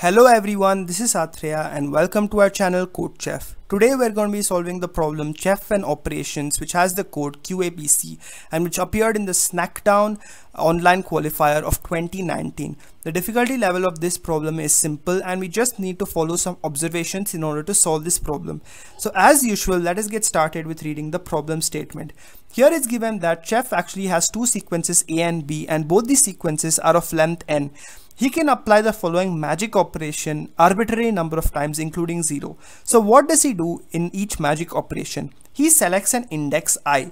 Hello everyone, this is Athreya and welcome to our channel CodeChef. Today we're going to be solving the problem Chef and Operations, which has the code QABC and which appeared in the Snackdown online qualifier of 2019. The difficulty level of this problem is simple and we just need to follow some observations in order to solve this problem. So as usual, let us get started with reading the problem statement. Here it's given that Chef actually has two sequences A and B, and both these sequences are of length n. He can apply the following magic operation arbitrary number of times, including 0. So what does he do in each magic operation? He selects an index I.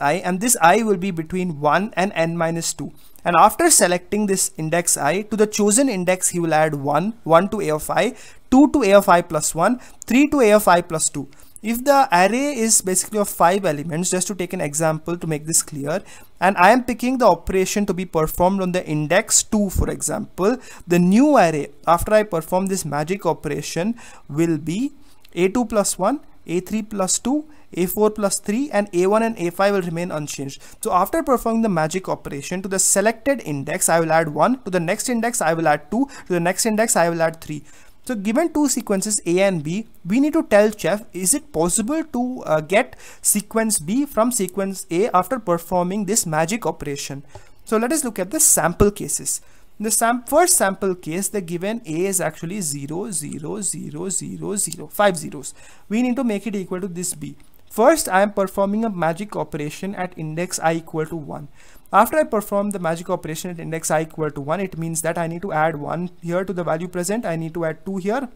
And this I will be between 1 and n minus 2. And after selecting this index I, to the chosen index he will add 1 to a of I, 2 to a of I plus 1, 3 to a of I plus 2. If the array is basically of 5 elements, just to take an example to make this clear, and I am picking the operation to be performed on the index 2, for example, the new array after I perform this magic operation will be a2 plus 1, a3 plus 2, a4 plus 3, and a1 and a5 will remain unchanged. So after performing the magic operation, to the selected index I will add 1, to the next index I will add 2, to the next index I will add 3. So given two sequences A and B, we need to tell Chef, is it possible to get sequence B from sequence A after performing this magic operation? So let us look at the sample cases. In the first sample case, the given A is actually 0, 0, 0, 0, 0, 5 zeros. We need to make it equal to this B. First, I am performing a magic operation at index I equal to 1. After I perform the magic operation at index I equal to 1, it means that I need to add 1 here to the value present, I need to add 2 here,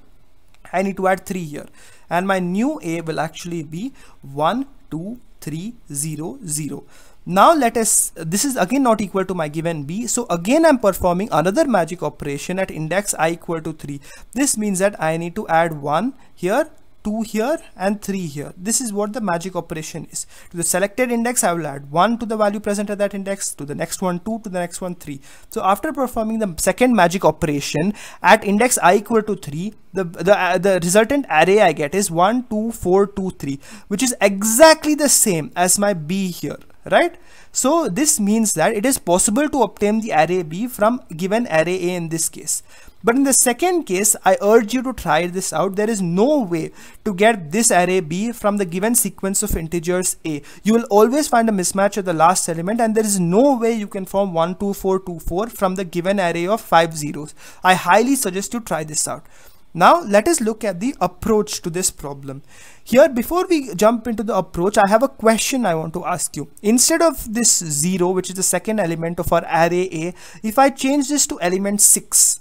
I need to add 3 here. And my new A will actually be 1, 2, 3, 0, 0. Now this is again not equal to my given B. So again I'm performing another magic operation at index I equal to 3. This means that I need to add 1 here, 2 here, and 3 here. This is what the magic operation is. To the selected index I will add 1 to the value present at that index, to the next one 2, to the next one 3. So after performing the second magic operation at index I equal to 3, the resultant array I get is 1 2 4 2 3, which is exactly the same as my B here, right? So this means that it is possible to obtain the array B from given array A in this case. But in the second case, I urge you to try this out. There is no way to get this array B from the given sequence of integers A. You will always find a mismatch at the last element, and there is no way you can form 1, 2, 4, 2, 4 from the given array of 5 zeros. I highly suggest you try this out. Now let us look at the approach to this problem. Here, before we jump into the approach, I have a question I want to ask you. Instead of this 0, which is the second element of our array A, if I change this to element 6,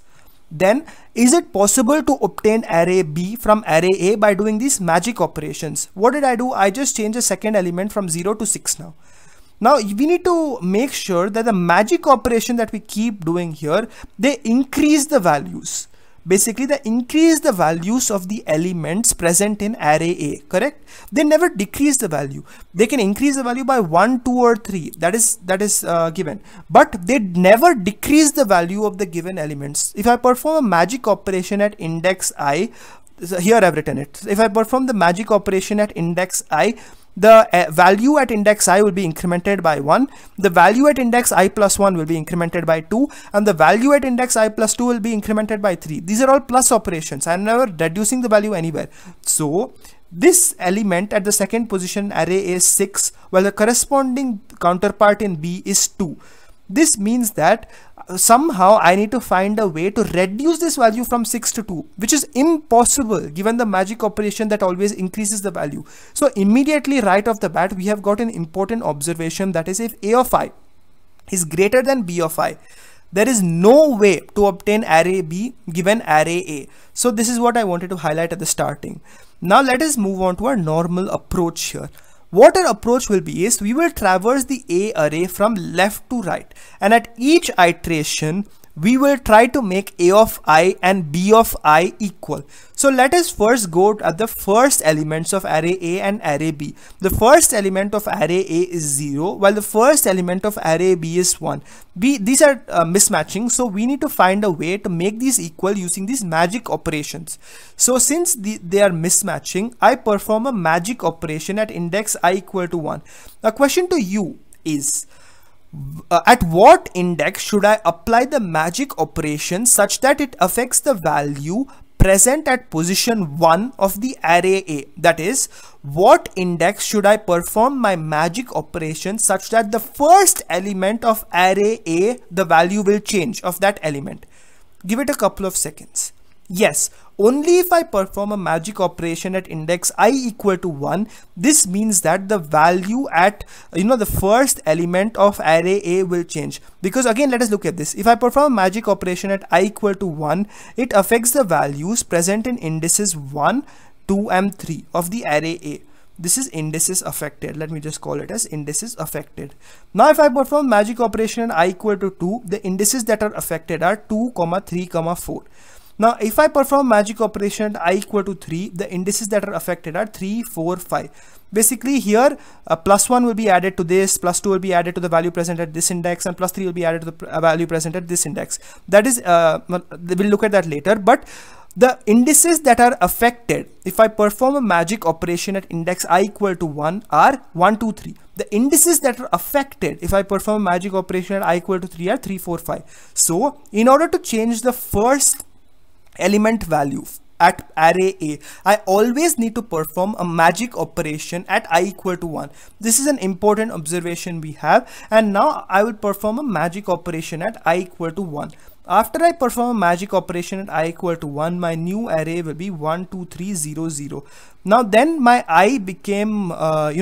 then is it possible to obtain array B from array A by doing these magic operations? What did I do? I just changed the second element from 0 to 6 now. Now we need to make sure that the magic operation that we keep doing here, they increase the values. Basically, they increase the values of the elements present in array A, correct? They never decrease the value. They can increase the value by 1, 2 or 3, that is given. But they never decrease the value of the given elements. If I perform a magic operation at index I, here I've written it. If I perform the magic operation at index I, the value at index I will be incremented by 1, the value at index I plus 1 will be incremented by 2, and the value at index I plus 2 will be incremented by 3. These are all plus operations. I am never reducing the value anywhere. So this element at the second position array is 6, while the corresponding counterpart in B is 2. This means that somehow I need to find a way to reduce this value from 6 to 2, which is impossible given the magic operation that always increases the value. So immediately right off the bat, we have got an important observation, that is, if A of I is greater than B of I, there is no way to obtain array B given array A. So this is what I wanted to highlight at the starting. Now let us move on to our normal approach here. What our approach will be is, we will traverse the A array from left to right, and at each iteration we will try to make A of I and B of I equal. So let us first go at the first elements of array A and array B. The first element of array A is 0, while the first element of array B is 1. These are mismatching, so we need to find a way to make these equal using these magic operations. So since they are mismatching, I perform a magic operation at index I equal to 1. The question to you is, at what index should I apply the magic operation such that it affects the value present at position 1 of the array A? That is, what index should I perform my magic operation such that the first element of array A, the value will change of that element? Give it a couple of seconds. Yes, only if I perform a magic operation at index I equal to 1, this means that the value at, the first element of array A will change. Because again, let us look at this. If I perform a magic operation at I equal to 1, it affects the values present in indices 1, 2 and 3 of the array A. This is indices affected. Let me just call it as indices affected. Now if I perform magic operation at I equal to 2, the indices that are affected are 2, 3, 4. Now, if I perform magic operation at I equal to 3, the indices that are affected are 3, 4, 5. Basically here, plus 1 will be added to this, plus 2 will be added to the value present at this index, and plus 3 will be added to the value present at this index. That is, we'll look at that later, but the indices that are affected, if I perform a magic operation at index I equal to 1 are 1, 2, 3. The indices that are affected if I perform a magic operation at I equal to 3 are 3, 4, 5. So, in order to change the first element value at array A, I always need to perform a magic operation at I equal to 1. This is an important observation we have, and now I will perform a magic operation at I equal to 1. After I perform a magic operation at I equal to 1, my new array will be 1, 2, 3, 0, 0. Now then my I became, I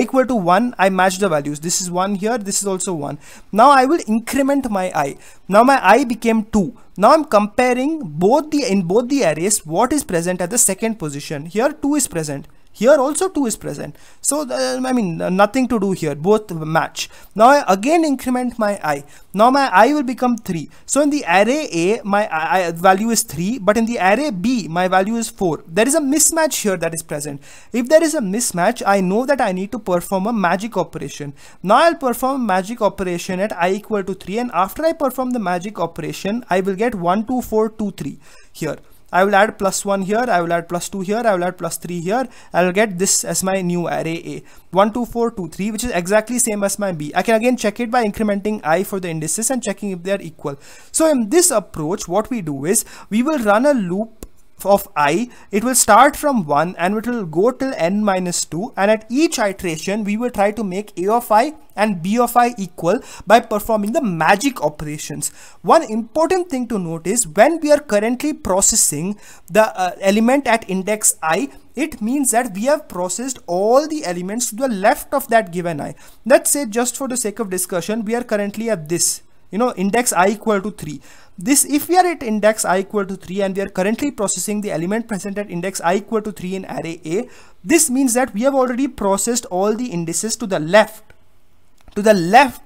equal to 1, I match the values. This is 1 here, this is also 1. Now I will increment my I. Now my I became 2. Now I'm comparing in both the arrays what is present at the second position. Here 2 is present. Here also 2 is present. So, nothing to do here. Both match. Now, I again increment my I. Now, my I will become 3. So, in the array A, my I value is 3. But in the array B, my value is 4. There is a mismatch here that is present. If there is a mismatch, I know that I need to perform a magic operation. Now, I'll perform a magic operation at I equal to 3. And after I perform the magic operation, I will get 1, 2, 4, 2, 3 here. I will add plus 1 here, I will add plus 2 here, I will add plus 3 here. I will get this as my new array A. 1, 2, 4, 2, 3, which is exactly same as my B. I can again check it by incrementing I for the indices and checking if they are equal. So in this approach, what we do is, we will run a loop of I. It will start from 1 and it will go till n minus 2, and at each iteration we will try to make A of I and B of I equal by performing the magic operations. One important thing to note is, when we are currently processing the element at index I, it means that we have processed all the elements to the left of that given I. Let's say, just for the sake of discussion, we are currently at this index I equal to 3. This, if we are at index I equal to 3 and we are currently processing the element present at index I equal to 3 in array A, this means that we have already processed all the indices to the left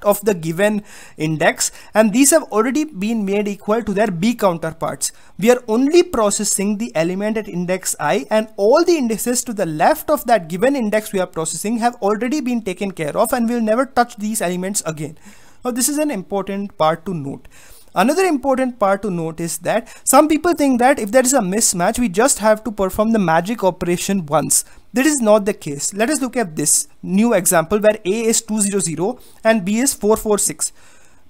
of the given index, and these have already been made equal to their B counterparts. We are only processing the element at index I, and all the indices to the left of that given index we are processing have already been taken care of, and we will never touch these elements again. Now, this is an important part to note. Another important part to note is that some people think that if there is a mismatch, we just have to perform the magic operation once. That is not the case. Let us look at this new example where A is 200 and B is 446.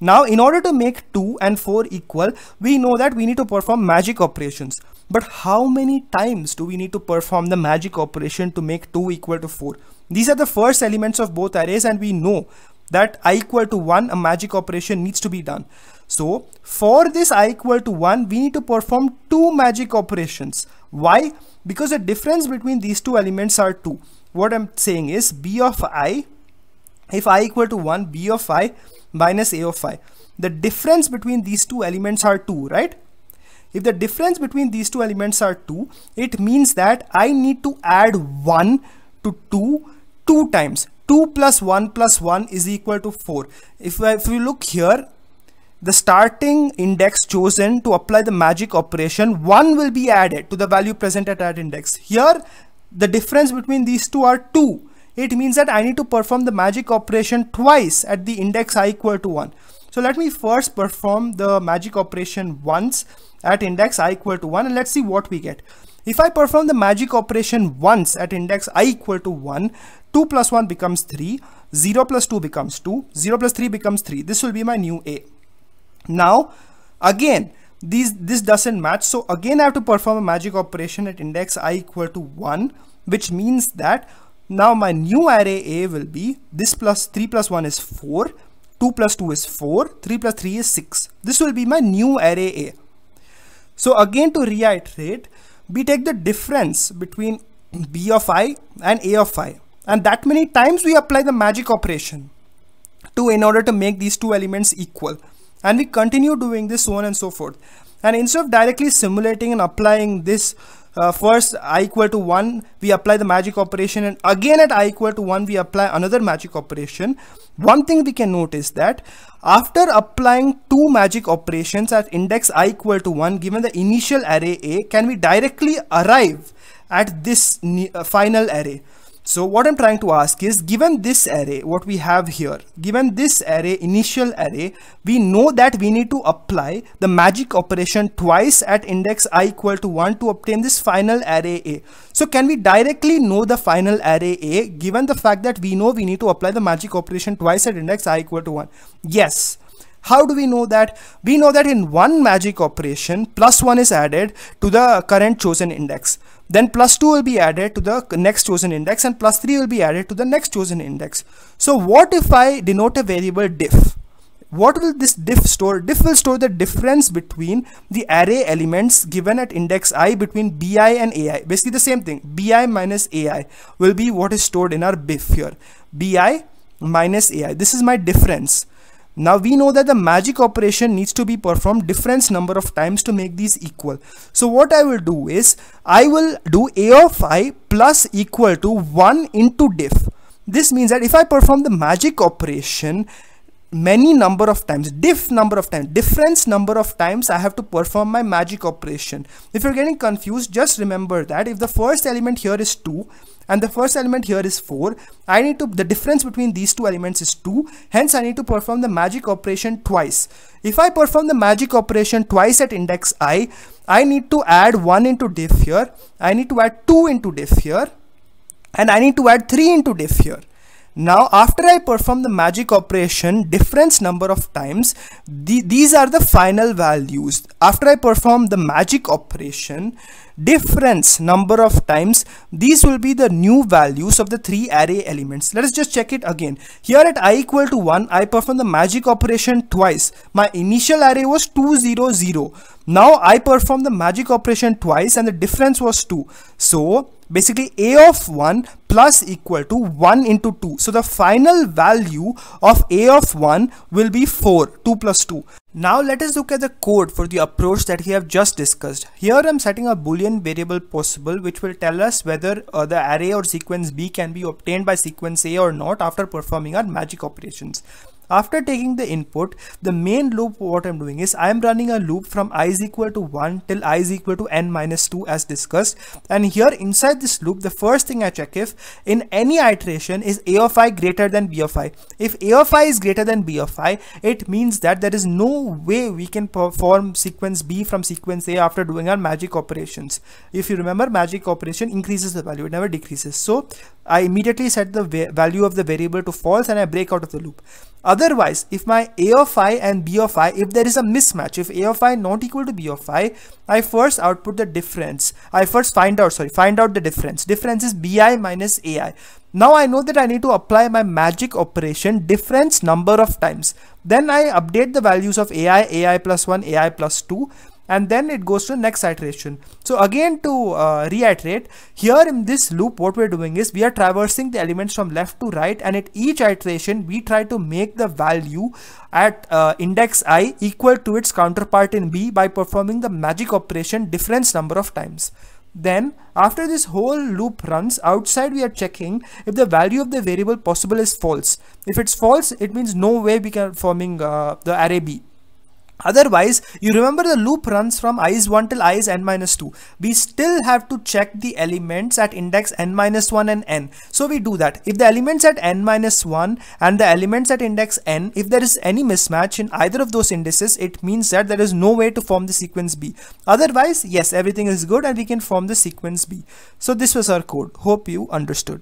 Now, in order to make 2 and 4 equal, we know that we need to perform magic operations. But how many times do we need to perform the magic operation to make 2 equal to 4? These are the first elements of both arrays, and we know that I equal to 1, a magic operation needs to be done. So for this I equal to 1, we need to perform 2 magic operations. Why? Because the difference between these two elements are 2. What I'm saying is, B of I, if I equal to 1, B of I minus A of I. The difference between these two elements are 2, right? If the difference between these two elements are 2, it means that I need to add 1 to 2 2 times. 2 plus 1 is equal to 4. If we look here, the starting index chosen to apply the magic operation, 1 will be added to the value present at that index. Here, the difference between these two are 2. It means that I need to perform the magic operation twice at the index I equal to 1. So let me first perform the magic operation once at index I equal to 1, and let's see what we get. If I perform the magic operation once at index I equal to 1, 2 plus 1 becomes 3. 0 plus 2 becomes 2, 0 plus 3 becomes 3. This will be my new A. Now again this doesn't match, so again I have to perform a magic operation at index I equal to 1, which means that now my new array A will be this plus 3 plus 1 is 4, 2 plus 2 is 4, 3 plus 3 is 6. This will be my new array A. So again, to reiterate, we take the difference between B of I and A of I, and that many times we apply the magic operation in order to make these two elements equal, and we continue doing this so on and so forth. And instead of directly simulating and applying this first I equal to 1, we apply the magic operation, and again at I equal to 1 we apply another magic operation. One thing we can notice that after applying two magic operations at index I equal to 1 given the initial array A, can we directly arrive at this final array. So what I'm trying to ask is, given this array, what we have here, given this array, initial array, we know that we need to apply the magic operation twice at index I equal to 1 to obtain this final array A. So can we directly know the final array A, given the fact that we know we need to apply the magic operation twice at index I equal to 1? Yes. How do we know that? We know that in one magic operation, plus 1 is added to the current chosen index. Then plus 2 will be added to the next chosen index, and plus 3 will be added to the next chosen index. So what if I denote a variable diff? What will this diff store? Diff will store the difference between the array elements given at index I between bi and ai. Basically the same thing, bi minus ai will be what is stored in our diff here. Bi minus ai, this is my difference. Now we know that the magic operation needs to be performed difference number of times to make these equal. So what I will do is, I will do A of I plus equal to 1 into diff. This means that if I perform the magic operation many number of times, diff number of times, difference number of times, I have to perform my magic operation. If you're getting confused, just remember that if the first element here is 2 and the first element here is 4, I need to, the difference between these two elements is 2, hence I need to perform the magic operation twice. If I perform the magic operation twice at index I need to add 1 into diff here, I need to add 2 into diff here, and I need to add 3 into diff here. Now after I perform the magic operation difference number of times, these are the final values. After I perform the magic operation difference number of times, these will be the new values of the three array elements. Let us just check it again. Here at I equal to 1, I perform the magic operation twice. My initial array was 2 0 0. Now I perform the magic operation twice and the difference was 2. So basically A of 1 plus equal to 1 into 2. So the final value of A of 1 will be 4, 2 plus 2. Now let us look at the code for the approach that we have just discussed. Here I am setting a boolean variable possible, which will tell us whether the array or sequence B can be obtained by sequence A or not after performing our magic operations. After taking the input, the main loop, what I'm doing is, I'm running a loop from I is equal to 1 till I is equal to n minus 2 as discussed. And here inside this loop, the first thing I check if in any iteration is A of I greater than B of I. If A of I is greater than B of I, it means that there is no way we can perform sequence B from sequence A after doing our magic operations. If you remember, magic operation increases the value, it never decreases. So I immediately set the value of the variable to false and I break out of the loop. Otherwise, if my A of I and B of I, if there is a mismatch, if A of I not equal to B of I first output the difference. I first find out the difference. Difference is bi minus ai. Now I know that I need to apply my magic operation difference number of times. Then I update the values of ai, ai plus 1, ai plus 2. And then it goes to the next iteration. So again, to reiterate, here in this loop what we're doing is we are traversing the elements from left to right, and at each iteration we try to make the value at index I equal to its counterpart in B by performing the magic operation difference number of times. Then after this whole loop runs, outside we are checking if the value of the variable possible is false. If it's false, it means no way we can performing the array B. Otherwise, you remember the loop runs from I is 1 till I is n minus 2. We still have to check the elements at index n minus 1 and n. So we do that. If the elements at n minus 1 and the elements at index n, if there is any mismatch in either of those indices, it means that there is no way to form the sequence B. Otherwise, yes, everything is good and we can form the sequence B. So this was our code. Hope you understood.